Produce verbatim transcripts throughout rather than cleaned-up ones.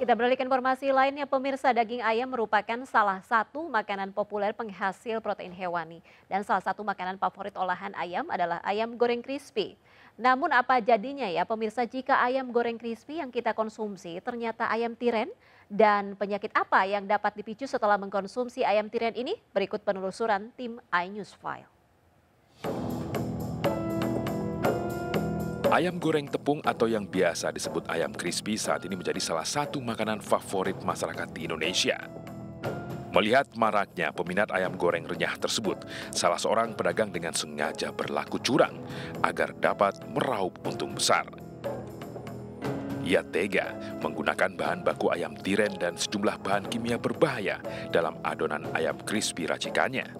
Kita beralih ke informasi lainnya, pemirsa. Daging ayam merupakan salah satu makanan populer penghasil protein hewani. Dan salah satu makanan favorit olahan ayam adalah ayam goreng crispy. Namun apa jadinya ya pemirsa jika ayam goreng crispy yang kita konsumsi ternyata ayam tiren? Dan penyakit apa yang dapat dipicu setelah mengkonsumsi ayam tiren ini? Berikut penelusuran tim iNews File. Ayam goreng tepung atau yang biasa disebut ayam krispi saat ini menjadi salah satu makanan favorit masyarakat di Indonesia. Melihat maraknya peminat ayam goreng renyah tersebut, salah seorang pedagang dengan sengaja berlaku curang agar dapat meraup untung besar. Ia tega menggunakan bahan baku ayam tiren dan sejumlah bahan kimia berbahaya dalam adonan ayam krispi racikannya.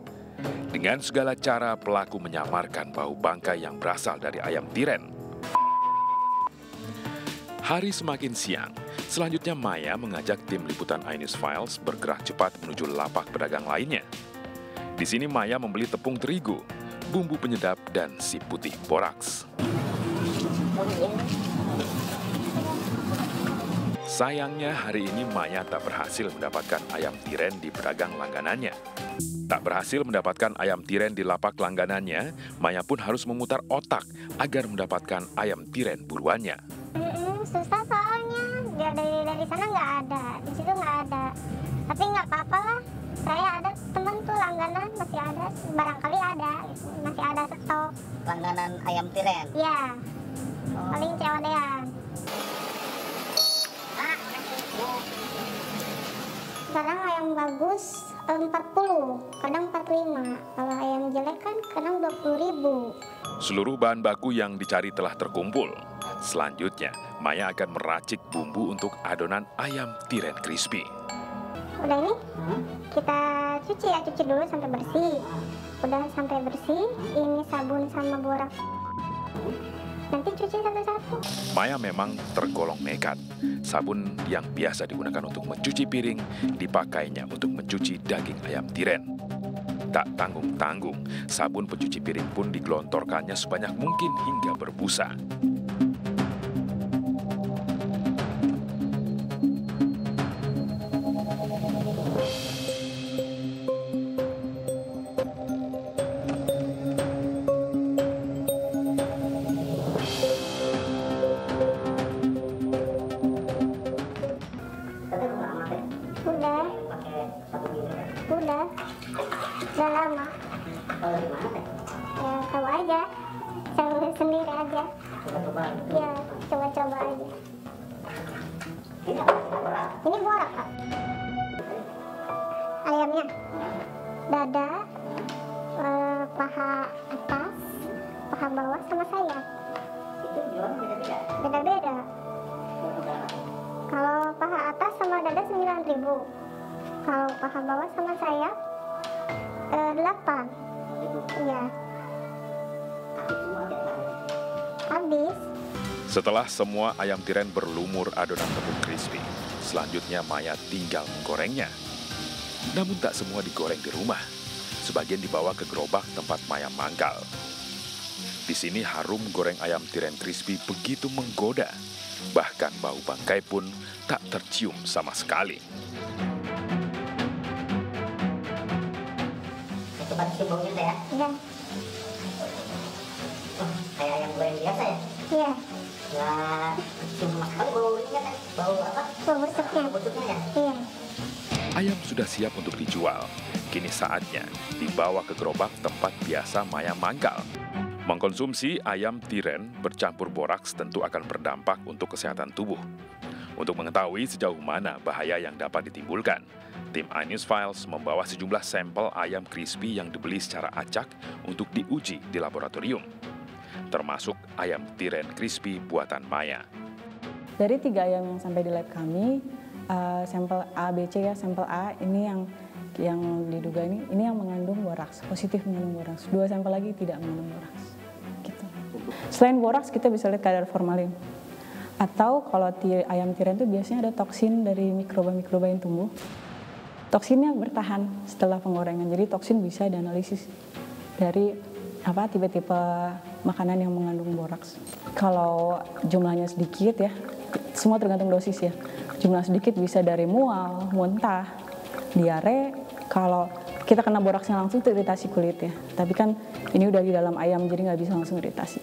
Dengan segala cara pelaku menyamarkan bau bangkai yang berasal dari ayam tiren. Hari semakin siang, selanjutnya Maya mengajak tim liputan iNews Files bergerak cepat menuju lapak pedagang lainnya. Di sini Maya membeli tepung terigu, bumbu penyedap, dan si putih boraks. Sayangnya hari ini Maya tak berhasil mendapatkan ayam tiren di pedagang langganannya. Tak berhasil mendapatkan ayam tiren di lapak langganannya, Maya pun harus memutar otak agar mendapatkan ayam tiren buruannya. Susah soalnya, dari dari sana nggak ada, di situ nggak ada. Tapi nggak apa-apa lah, saya ada teman tuh langganan masih ada, barangkali ada, masih ada stok. Langganan ayam tiren? Iya, paling cewekan. Kadang ayam bagus empat puluh, kadang empat puluh lima. Kalau ayam jelek kan kadang dua puluh ribu. Seluruh bahan baku yang dicari telah terkumpul. Selanjutnya, Maya akan meracik bumbu untuk adonan ayam tiren crispy. Udah ini, kita cuci ya, cuci dulu sampai bersih. Udah sampai bersih, ini sabun sama borak. Nanti cuci satu-satu. Maya memang tergolong nekat. Sabun yang biasa digunakan untuk mencuci piring, dipakainya untuk mencuci daging ayam tiren. Tak tanggung-tanggung, sabun pencuci piring pun digelontorkannya sebanyak mungkin hingga berbusa. Udah, udah, udah lama. Ya, tahu aja, coba sendiri aja. Ya, coba-coba aja. Ini borak, Pak. Ayamnya, dada, eh, paha atas, paha bawah sama sayap. Itu jual beda-beda. Beda-beda. Kalau paha atas sama dada sembilan ribu, kalau paha bawah sama sayap eh, delapan ribu. Iya. Habis. Setelah semua ayam tiren berlumur adonan tepung crispy, selanjutnya Maya tinggal menggorengnya. Namun tak semua digoreng di rumah. Sebagian dibawa ke gerobak tempat Maya mangkal. Di sini harum goreng ayam tiren crispy begitu menggoda. Bahkan bau bangkai pun tak tercium sama sekali. Cepat sih baunya ya? Iya. Oh, kayak ayam goreng biasa ya? Iya. Nah, cuma sekali bau ini kan? Bau apa? Bau busuknya. Bau busuknya ya? Iya. Ayam sudah siap untuk dijual. Kini saatnya dibawa ke gerobak tempat biasa Maya mangkal. Mengkonsumsi ayam tiren bercampur boraks tentu akan berdampak untuk kesehatan tubuh. Untuk mengetahui sejauh mana bahaya yang dapat ditimbulkan, tim iNews Files membawa sejumlah sampel ayam crispy yang dibeli secara acak untuk diuji di laboratorium, termasuk ayam tiren crispy buatan Maya. Dari tiga ayam yang sampai di lab kami, uh, sampel A, B, C ya, sampel A ini yang yang diduga ini ini yang mengandung boraks, positif mengandung boraks. Dua sampel lagi tidak mengandung boraks. Selain boraks, kita bisa lihat kadar formalin. Atau kalau ayam tiren itu biasanya ada toksin dari mikroba-mikroba yang tumbuh. Toksinnya bertahan setelah penggorengan. Jadi toksin bisa dianalisis dari apa tipe-tipe makanan yang mengandung boraks. Kalau jumlahnya sedikit ya, semua tergantung dosis ya. jumlah sedikit bisa dari mual, muntah, diare. Kalau kita kena boraksnya langsung itu iritasi kulitnya. Tapi kan ini udah di dalam ayam, jadi nggak bisa langsung iritasi.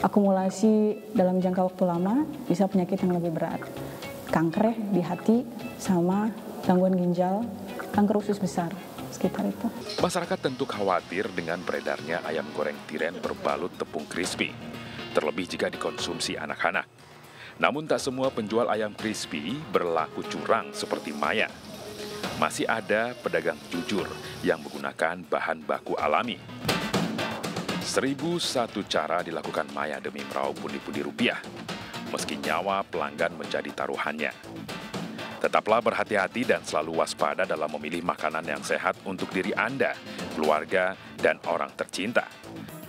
Akumulasi dalam jangka waktu lama bisa penyakit yang lebih berat. Kanker di hati sama gangguan ginjal, kanker usus besar. Sekitar itu. Masyarakat tentu khawatir dengan beredarnya ayam goreng tiren berbalut tepung crispy, terlebih jika dikonsumsi anak-anak. Namun tak semua penjual ayam crispy berlaku curang seperti Maya. Masih ada pedagang jujur yang menggunakan bahan baku alami. Seribu satu cara dilakukan Maya demi meraup pundi-pundi rupiah, meski nyawa pelanggan menjadi taruhannya. Tetaplah berhati-hati dan selalu waspada dalam memilih makanan yang sehat untuk diri Anda, keluarga, dan orang tercinta.